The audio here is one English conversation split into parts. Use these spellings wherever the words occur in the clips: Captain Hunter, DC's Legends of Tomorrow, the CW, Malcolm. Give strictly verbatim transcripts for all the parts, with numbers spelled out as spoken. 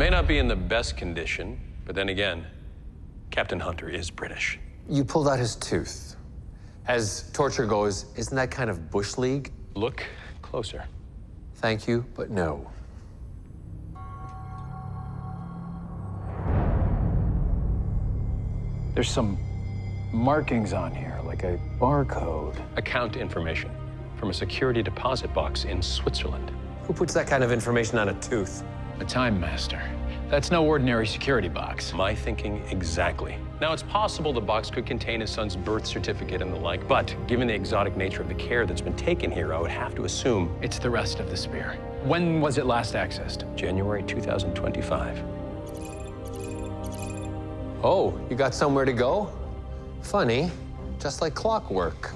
may not be in the best condition, but then again, Captain Hunter is British. You pulled out his tooth. As torture goes, isn't that kind of bush league? Look closer. Thank you, but no. There's some markings on here, like a barcode. Account information from a security deposit box in Switzerland. Who puts that kind of information on a tooth? A Time Master. That's no ordinary security box. My thinking exactly. Now, it's possible the box could contain his son's birth certificate and the like, but given the exotic nature of the care that's been taken here, I would have to assume it's the rest of the spear. When was it last accessed? January two thousand twenty-five. Oh, you got somewhere to go? Funny, just like clockwork.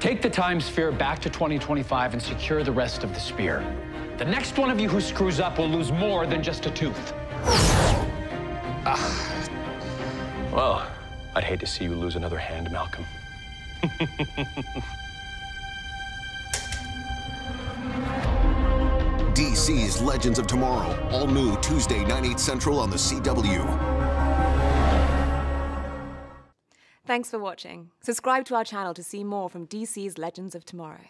Take the time sphere back to twenty twenty-five and secure the rest of the spear. The next one of you who screws up will lose more than just a tooth. Ah. Well, I'd hate to see you lose another hand, Malcolm. D C's Legends of Tomorrow, all new Tuesday, nine eight Central on the C W. Thanks for watching. Subscribe to our channel to see more from D C's Legends of Tomorrow.